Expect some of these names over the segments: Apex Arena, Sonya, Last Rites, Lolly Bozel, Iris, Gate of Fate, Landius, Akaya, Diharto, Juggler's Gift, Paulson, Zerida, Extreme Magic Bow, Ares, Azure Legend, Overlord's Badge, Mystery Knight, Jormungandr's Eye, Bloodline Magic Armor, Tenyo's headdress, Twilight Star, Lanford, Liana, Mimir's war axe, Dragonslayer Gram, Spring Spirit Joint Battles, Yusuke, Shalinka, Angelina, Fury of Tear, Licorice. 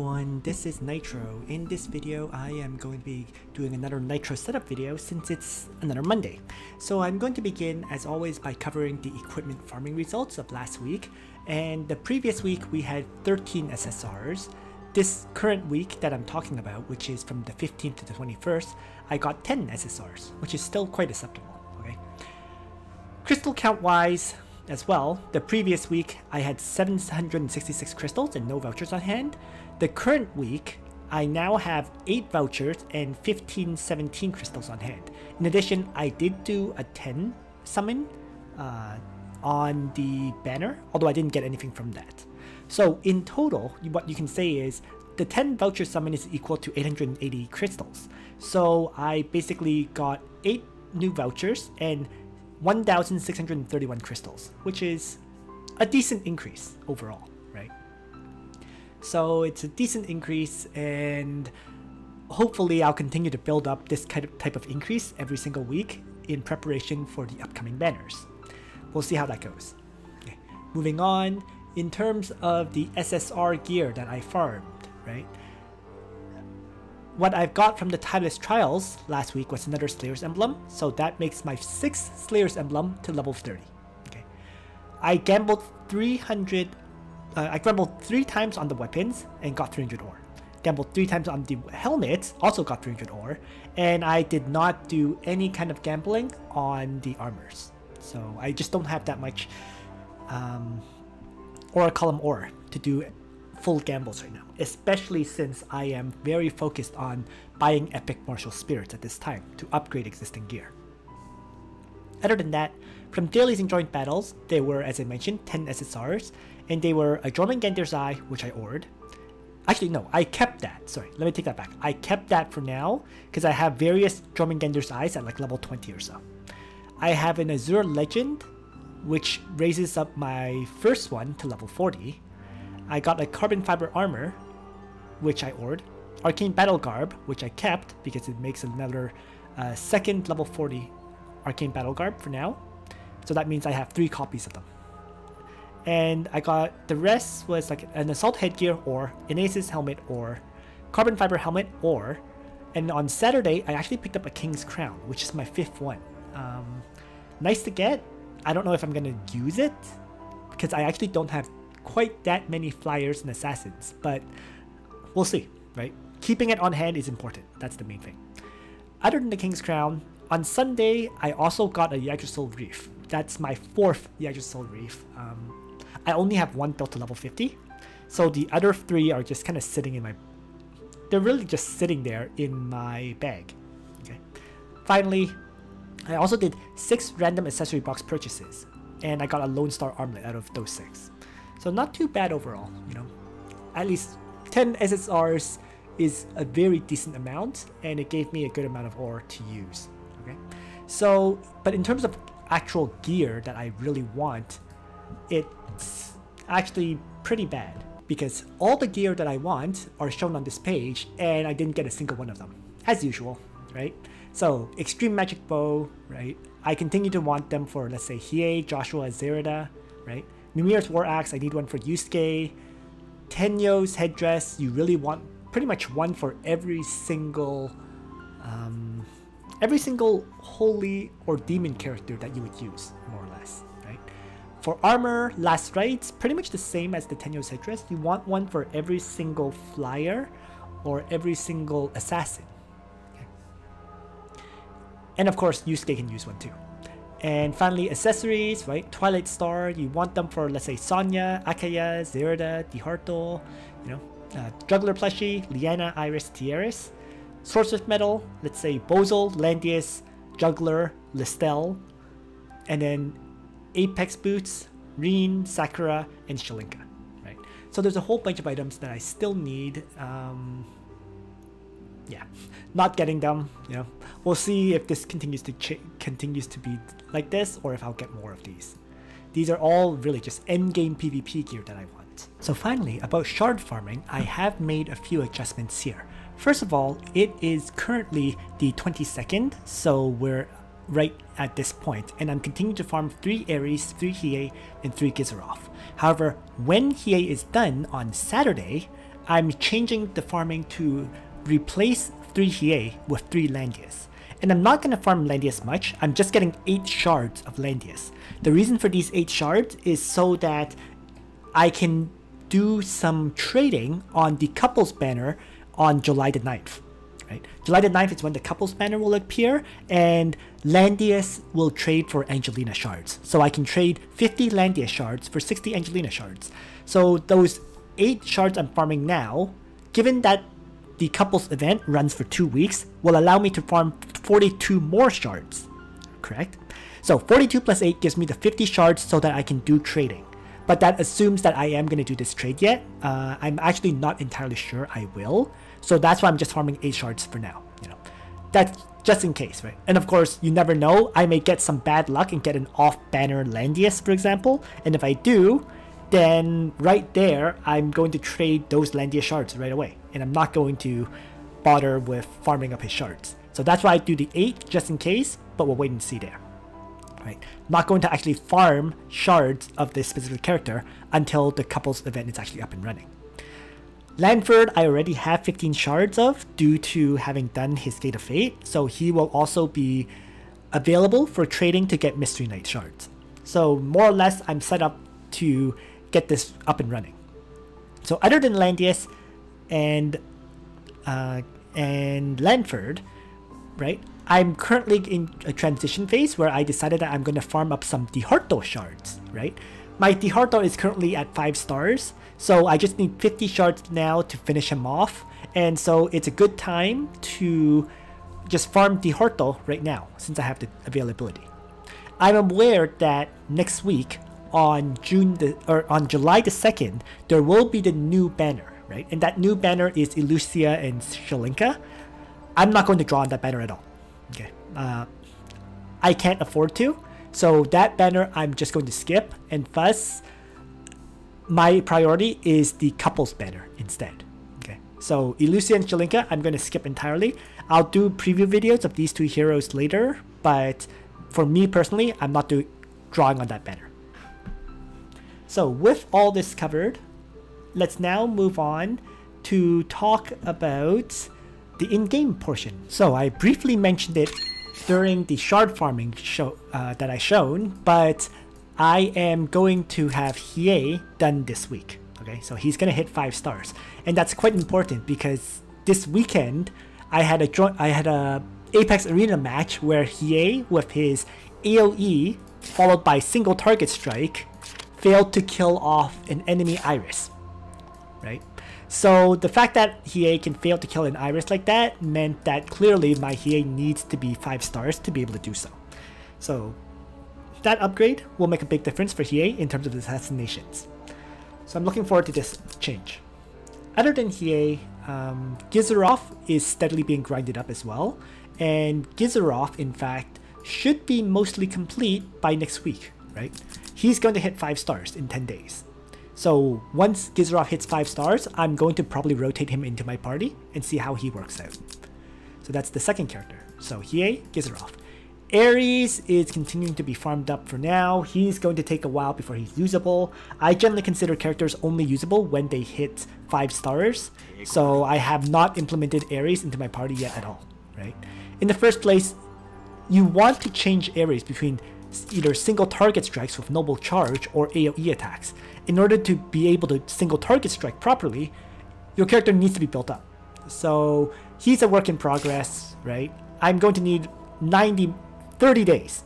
everyone, this is Nitro. In this video I am going to be doing another Nitro setup video since it's another Monday. So I'm going to begin as always by covering the equipment farming results of last week, and the previous week we had 13 SSRs. This current week that I'm talking about, which is from the 15th to the 21st, I got 10 SSRs, which is still quite acceptable. Okay. Crystal count wise, as well, the previous week I had 766 crystals and no vouchers on hand. The current week I now have 8 vouchers and 17 crystals on hand. In addition, I did do a 10 summon on the banner, although I didn't get anything from that. So in total, what you can say is the 10 voucher summon is equal to 880 crystals. So I basically got 8 new vouchers and 1,631 crystals, which is a decent increase overall, right? So it's a decent increase, and hopefully I'll continue to build up this type of increase every single week in preparation for the upcoming banners. We'll see how that goes. Okay. Moving on, in terms of the SSR gear that I farmed, right? What I've got from the Timeless Trials last week was another Slayer's Emblem, so that makes my 6th Slayer's Emblem to level 30. Okay. I gambled 3 times on the weapons and got 300 ore. Gambled 3 times on the helmets, also got 300 ore, and I did not do any kind of gambling on the armors. So I just don't have that much aura column ore to do full gambles right now, especially since I am very focused on buying epic martial spirits at this time to upgrade existing gear. Other than that, from dailies and joint battles, there were, as I mentioned, 10 SSRs, and they were a Jormungandr's Eye, which I ored. Actually, no, I kept that. Sorry, let me take that back. I kept that for now because I have various Jormungandr's Eyes at like level 20 or so. I have an Azure Legend, which raises up my first one to level 40. I got a Carbon Fiber Armor, which I ored. Arcane Battle Garb, which I kept because it makes another second level 40 Arcane Battle Garb for now. So that means I have 3 copies of them. And I got the rest was like an Assault Headgear or an Aces Helmet or Carbon Fiber Helmet or... And on Saturday, I actually picked up a King's Crown, which is my 5th one. Nice to get. I don't know if I'm going to use it because I actually don't have quite that many flyers and assassins, but we'll see, right? Keeping it on hand is important. That's the main thing. Other than the King's Crown, on Sunday, I also got a Yggdrasil Reef. That's my 4th Yggdrasil Reef. I only have 1 built to level 50, so the other 3 are just kind of sitting in my... They're really just sitting there in my bag. Okay. Finally, I also did 6 random accessory box purchases, and I got a Lone Star Armlet out of those 6. So not too bad overall, you know. At least 10 SSRs is a very decent amount, and it gave me a good amount of ore to use, okay? So, but in terms of actual gear that I really want, it's actually pretty bad because all the gear that I want are shown on this page, and I didn't get a single one of them, as usual, right? So, Extreme Magic Bow, right? I continue to want them for, let's say, Hiei, Joshua, Zerida, right? Mimir's War Axe, I need one for Yusuke. Tenyo's headdress, you really want pretty much one for every single holy or demon character that you would use, more or less, right? For armor, Last Rites, pretty much the same as the Tenyo's headdress. You want one for every single flyer or every single assassin. Okay. And of course, Yusuke can use one too. And finally, accessories, right? Twilight Star, you want them for, let's say, Sonya, Akaya, Zerida, Diharto, you know, Juggler Plushie, Liana, Iris, Ares. Swordsmith Medal, let's say, Bozel, Landius, Juggler, Lestelle, and then Apex Boots, Reen, Sakura, and Shalinka, right? So there's a whole bunch of items that I still need. Yeah, not getting them, you know. We'll see if this continues to be like this or if I'll get more of these. These are all really just endgame PvP gear that I want. So finally, about shard farming, I have made a few adjustments here. First of all, it is currently the 22nd, so we're right at this point, and I'm continuing to farm 3 Ares, 3 Hiei, and 3 Gizaroth. However, when Hiei is done on Saturday, I'm changing the farming to replace 3 Hiei with 3 Landius. And I'm not going to farm Landius much, I'm just getting 8 shards of Landius. The reason for these 8 shards is so that I can do some trading on the couples banner on July the 9th. Right? July the 9th is when the couples banner will appear, and Landius will trade for Angelina shards. So I can trade 50 Landius shards for 60 Angelina shards. So those 8 shards I'm farming now, given that the couples event runs for 2 weeks, will allow me to farm 42 more shards, correct? So 42 plus 8 gives me the 50 shards so that I can do trading. But that assumes that I am going to do this trade yet. I'm actually not entirely sure I will. So that's why I'm just farming 8 shards for now. You know, that's just in case, right? And of course, you never know. I may get some bad luck and get an off-banner Landius, for example. And if I do, then right there, I'm going to trade those Landius shards right away. And I'm not going to bother with farming up his shards. So that's why I do the 8 just in case, but we'll wait and see there. Right. I'm not going to actually farm shards of this specific character until the couples event is actually up and running. Lanford I already have 15 shards of due to having done his Gate of Fate, so he will also be available for trading to get Mystery Knight shards. So more or less I'm set up to get this up and running. So other than Landius and Lanford, right? I'm currently in a transition phase where I decided that I'm going to farm up some Diharto shards, right? My Diharto is currently at 5 stars, so I just need 50 shards now to finish him off. And so it's a good time to just farm Diharto right now since I have the availability. I'm aware that next week on July the 2nd, there will be the new banner, right? And that new banner is Elucia and Shalinka. I'm not going to draw on that banner at all. Okay, I can't afford to, so that banner I'm just going to skip, and thus my priority is the couples banner instead. Okay, so Elucia and Shalinka I'm going to skip entirely. I'll do preview videos of these two heroes later, but for me personally, I'm not drawing on that banner. So with all this covered, let's now move on to talk about the in-game portion. So I briefly mentioned it during the shard farming show that I shown, but I am going to have Hiei done this week. Okay, so he's gonna hit 5 stars, and that's quite important because this weekend I had a Apex Arena match where Hiei with his AOE followed by single target strike failed to kill off an enemy Iris, right? So the fact that Hiei can fail to kill an Iris like that meant that clearly my Hiei needs to be 5 stars to be able to do so. So that upgrade will make a big difference for Hiei in terms of assassinations. So I'm looking forward to this change. Other than Hiei, Gizaroth is steadily being grinded up as well. And Gizaroth, in fact, should be mostly complete by next week, right? He's going to hit 5 stars in 10 days. So once Gizaroth hits 5 stars, I'm going to probably rotate him into my party and see how he works out. So that's the second character. So Hiei, Gizaroth. Ares is continuing to be farmed up for now. He's going to take a while before he's usable. I generally consider characters only usable when they hit 5 stars. So I have not implemented Ares into my party yet at all, right? In the first place, you want to change Ares between either single target strikes with noble charge or AoE attacks. In order to be able to single target strike properly, your character needs to be built up. So he's a work in progress, right? I'm going to need 30 days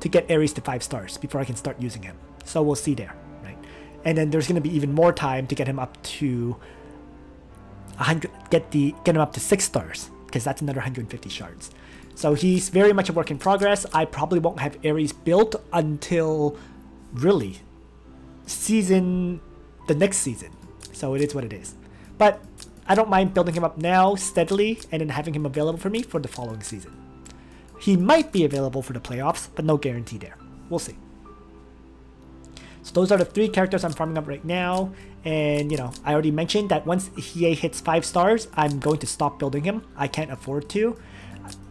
to get Ares to 5 stars before I can start using him. So we'll see there, right? And then there's going to be even more time to get him up to 100, get him up to 6 stars, because that's another 150 shards. So he's very much a work in progress. I probably won't have Ares built until really the next season. So it is what it is. But I don't mind building him up now steadily and then having him available for me for the following season. He might be available for the playoffs, but no guarantee there. We'll see. So those are the 3 characters I'm farming up right now. And, you know, I already mentioned that once Hiei hits 5 stars, I'm going to stop building him. I can't afford to.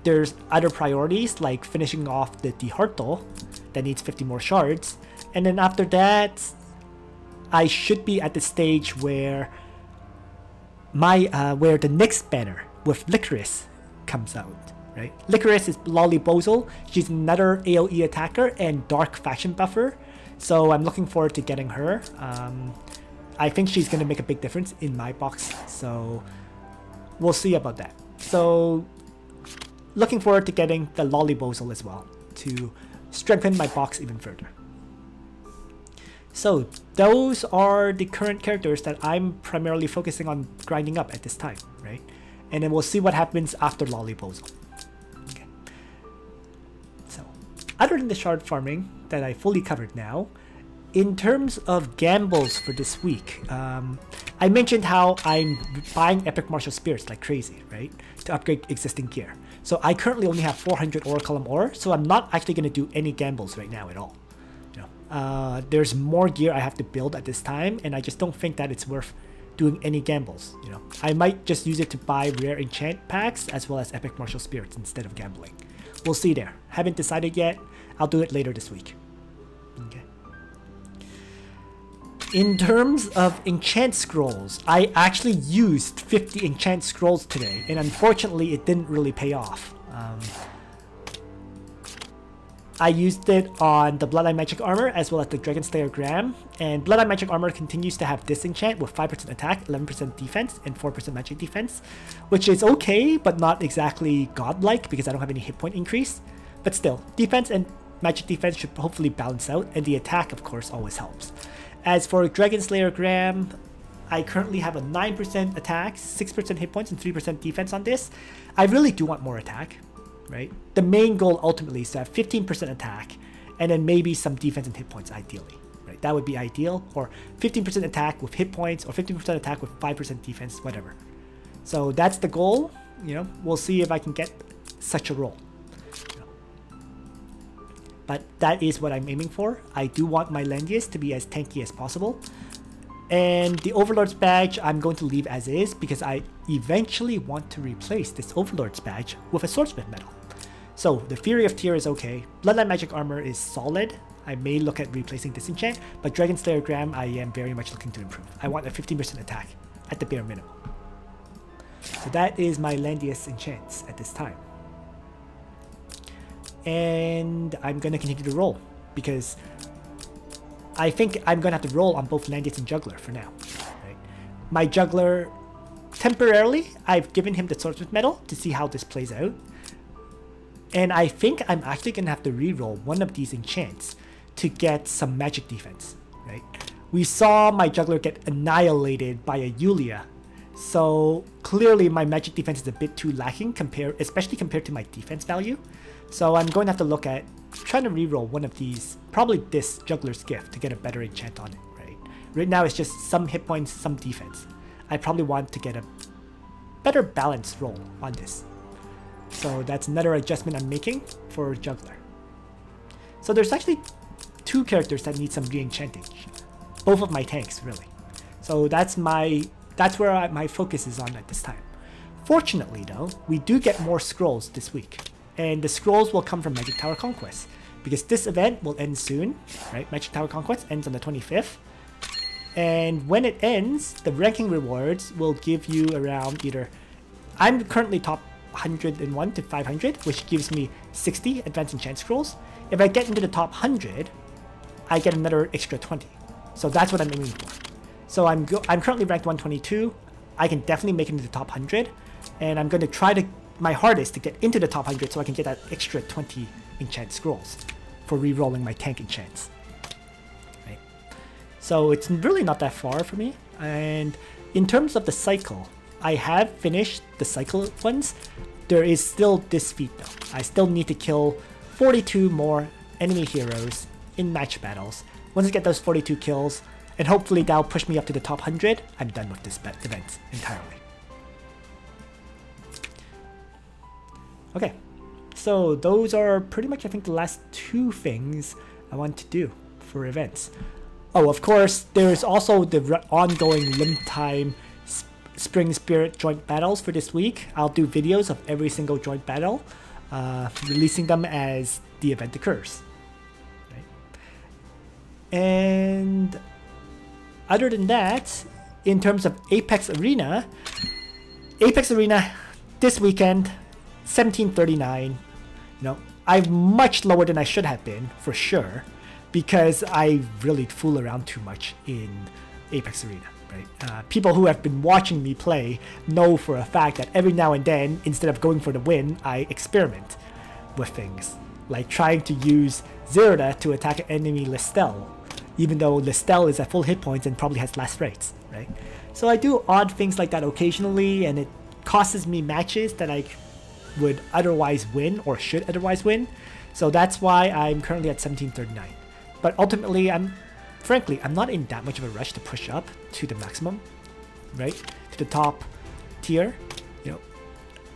There's other priorities like finishing off the Diharto that needs 50 more shards, and then after that I should be at the stage where where the next banner with Licorice comes out, right? Licorice is Lolly Bozel. She's another AoE attacker and Dark Faction buffer, so I'm looking forward to getting her. I think she's going to make a big difference in my box, so we'll see about that. So looking forward to getting the Lolly Bozel as well to strengthen my box even further. So those are the current characters that I'm primarily focusing on grinding up at this time, right? And then we'll see what happens after Lolly Bozel. Okay. So other than the shard farming that I fully covered now, in terms of gambles for this week, I mentioned how I'm buying epic martial spirits like crazy, right, to upgrade existing gear. So I currently only have 400 ore column ore, so I'm not actually going to do any gambles right now at all. You know, there's more gear I have to build at this time, and I just don't think that it's worth doing any gambles. You know, I might just use it to buy rare enchant packs as well as epic martial spirits instead of gambling. We'll see there. Haven't decided yet. I'll do it later this week. Okay. In terms of enchant scrolls, I actually used 50 enchant scrolls today, and unfortunately it didn't really pay off. I used it on the Bloodline Magic Armor as well as the Dragonslayer Gram, and Bloodline Magic Armor continues to have disenchant with 5% attack, 11% defense, and 4% magic defense, which is okay, but not exactly godlike because I don't have any hit point increase. But still, defense and magic defense should hopefully balance out, and the attack of course always helps. As for Dragonslayer Gram, I currently have a 9% attack, 6% hit points, and 3% defense on this. I really do want more attack, right? The main goal ultimately is to have 15% attack, and then maybe some defense and hit points ideally, right? That would be ideal, or 15% attack with hit points, or 15% attack with 5% defense, whatever. So that's the goal, you know, we'll see if I can get such a role. But that is what I'm aiming for. I do want my Landius to be as tanky as possible. And the Overlord's Badge I'm going to leave as is because I eventually want to replace this Overlord's Badge with a Swordsmith Medal. So the Fury of Tear is okay. Bloodline Magic Armor is solid. I may look at replacing Disenchant, but Dragonslayer Gram I am very much looking to improve. I want a 15% attack at the bare minimum. So that is my Landius enchants at this time. And I'm going to continue to roll because I think I'm going to have to roll on both Landius and Juggler for now. Right? My Juggler, temporarily, I've given him the Swordsmith Medal to see how this plays out. And I think I'm actually going to have to re-roll one of these enchants to get some magic defense. Right? We saw my Juggler get annihilated by a Elucia. So clearly my magic defense is a bit too lacking, especially compared to my defense value. So I'm going to have to look at trying to reroll one of these, probably this Juggler's Gift, to get a better enchant on it, right? Right now it's just some hit points, some defense. I probably want to get a better balanced roll on this. So that's another adjustment I'm making for Juggler. So there's actually two characters that need some re-enchanting. Both of my tanks, really. So that's where my focus is on at this time. Fortunately though, we do get more scrolls this week. And the scrolls will come from Magic Tower Conquest because this event will end soon, right? Magic Tower Conquest ends on the 25th. And when it ends, the ranking rewards will give you around either... I'm currently top 101 to 500, which gives me 60 advanced enchant scrolls. If I get into the top 100, I get another extra 20. So that's what I'm aiming for. So I'm currently ranked 122. I can definitely make it into the top 100. And I'm going to try to... My hardest to get into the top 100 so I can get that extra 20 enchant scrolls for re-rolling my tank enchants. Right? So it's really not that far for me. And in terms of the cycle, I have finished the cycle ones. There is still this feat though. I still need to kill 42 more enemy heroes in match battles. Once I get those 42 kills, and hopefully that'll push me up to the top 100, I'm done with this event entirely. Okay, so those are pretty much, I think, the last two things I want to do for events. Oh, of course, there is also the ongoing Limb Time Spring Spirit joint battles for this week. I'll do videos of every single joint battle, releasing them as the event occurs. Right? And other than that, in terms of Apex Arena, Apex Arena this weekend, 1739, I'm much lower than I should have been, for sure, because I really fool around too much in Apex Arena, right? People who have been watching me play know for a fact that every now and then, instead of going for the win, I experiment with things, like trying to use Zerida to attack an enemy Lestelle, even though Lestelle is at full hit points and probably has Last Rites, right? So I do odd things like that occasionally, and it costs me matches that I would otherwise win or should otherwise win. So that's why I'm currently at 1739. But ultimately, frankly, I'm not in that much of a rush to push up to the maximum, right? To the top tier,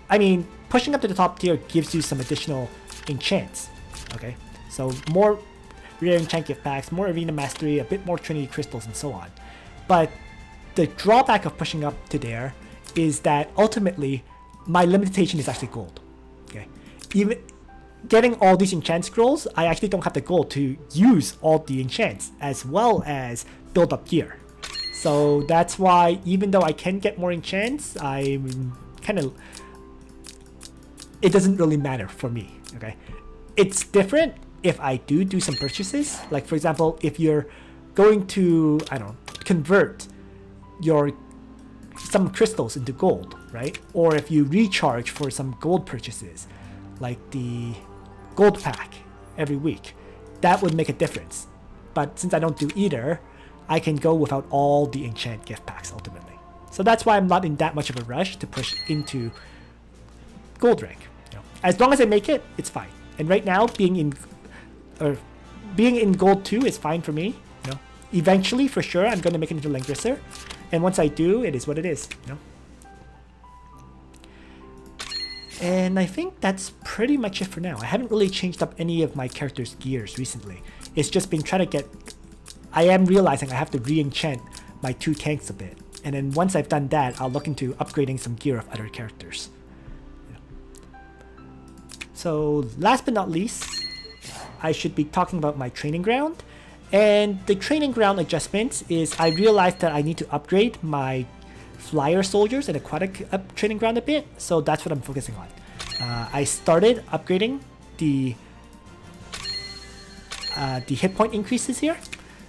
I mean, pushing up to the top tier gives you some additional enchants, okay? So more rare enchant gift packs, more arena mastery, a bit more trinity crystals, and so on. But the drawback of pushing up to there is that ultimately my limitation is actually gold. Okay, even getting all these enchant scrolls, I actually don't have the gold to use all the enchants as well as build up gear. So that's why even though I can get more enchants, I'm kind of, it doesn't really matter for me. Okay, it's different if I do some purchases. Like for example, if you're going to, I don't know, convert your some crystals into gold, right? Or if you recharge for some gold purchases, like the gold pack every week, that would make a difference. But since I don't do either, I can go without all the enchant gift packs ultimately. So that's why I'm not in that much of a rush to push into gold rank. As long as I make it, it's fine. And right now, being in gold 2 is fine for me. Eventually, for sure, I'm going to make it into Langrisser. And once I do, it is what it is, And I think that's pretty much it for now. I haven't really changed up any of my character's gears recently. It's just been trying to get... I am realizing I have to re-enchant my two tanks a bit. And then once I've done that, I'll look into upgrading some gear of other characters. So last but not least, I should be talking about my training ground. And the training ground adjustments is I realized that I need to upgrade my flyer soldiers and aquatic training ground a bit, so that's what I'm focusing on. I started upgrading the hit point increases here.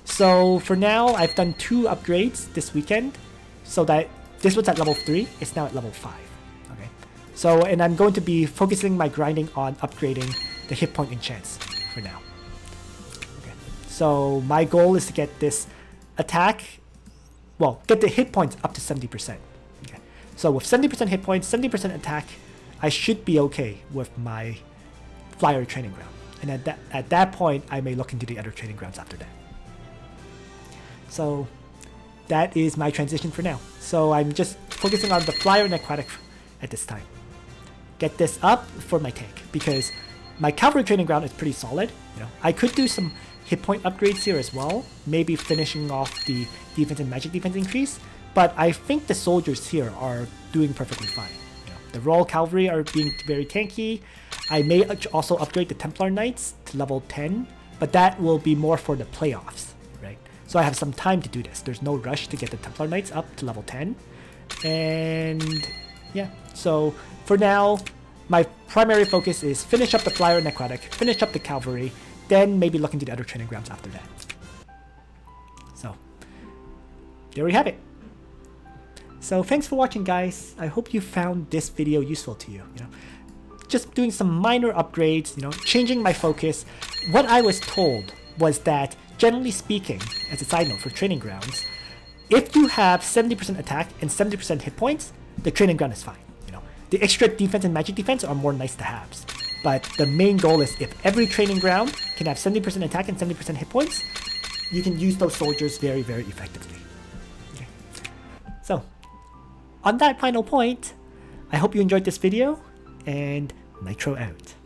So for now, I've done 2 upgrades this weekend, so that this was at level 3, it's now at level 5. Okay. So, and I'm going to be focusing my grinding on upgrading the hit point enchants for now. So my goal is to get this attack, well, get the hit points up to 70%. Okay. So with 70% hit points, 70% attack, I should be okay with my flyer training ground. And at that point, I may look into the other training grounds after that. So that is my transition for now. So I'm just focusing on the flyer and aquatic at this time. Get this up for my tank because my cavalry training ground is pretty solid. I could do some hit point upgrades here as well, maybe finishing off the defense and magic defense increase, but I think the soldiers here are doing perfectly fine. The Royal Cavalry are being very tanky. I may also upgrade the Templar Knights to level 10, but that will be more for the playoffs, right? So I have some time to do this. There's no rush to get the Templar Knights up to level 10. And yeah, so for now, my primary focus is finish up the Flyer and Necrotic, finish up the Cavalry, then maybe look into the other training grounds after that. So, there we have it. So thanks for watching, guys. I hope you found this video useful to you. Just doing some minor upgrades, changing my focus. What I was told was that, generally speaking, as a side note for training grounds, if you have 70% attack and 70% hit points, the training ground is fine. The extra defense and magic defense are more nice to haves. But the main goal is if every training ground can have 70% attack and 70% hit points, you can use those soldiers very, very effectively. Okay. So, on that final point, I hope you enjoyed this video, and Nitro out.